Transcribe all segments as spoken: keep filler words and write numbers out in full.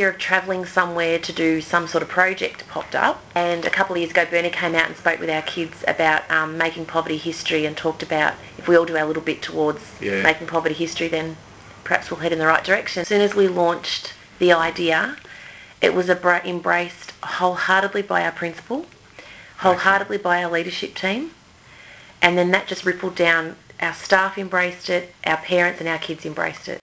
Of travelling somewhere to do some sort of project popped up, and a couple of years ago Bernie came out and spoke with our kids about um, making poverty history, and talked about if we all do our little bit towards yeah. making poverty history, then perhaps we'll head in the right direction. As soon as we launched the idea, it was embraced wholeheartedly by our principal, wholeheartedly by our leadership team, and then that just rippled down. Our staff embraced it, our parents and our kids embraced it.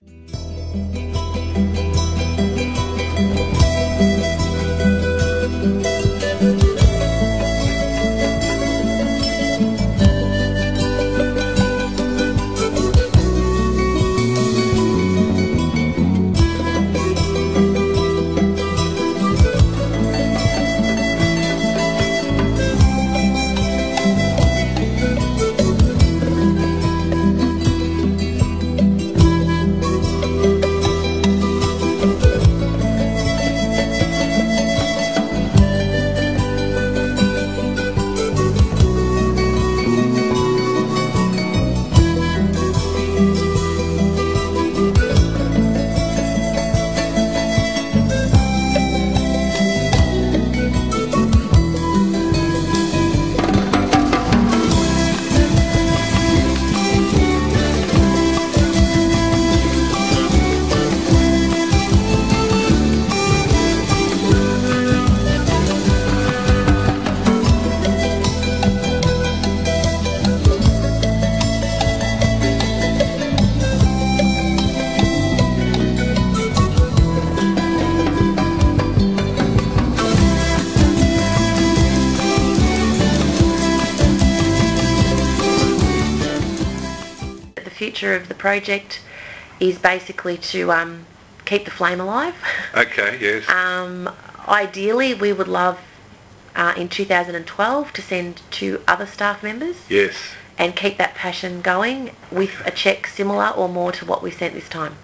Future of the project is basically to um, keep the flame alive. Okay, yes. Um, ideally, we would love uh, in two thousand twelve to send two other staff members. Yes. And keep that passion going with a cheque similar or more to what we sent this time.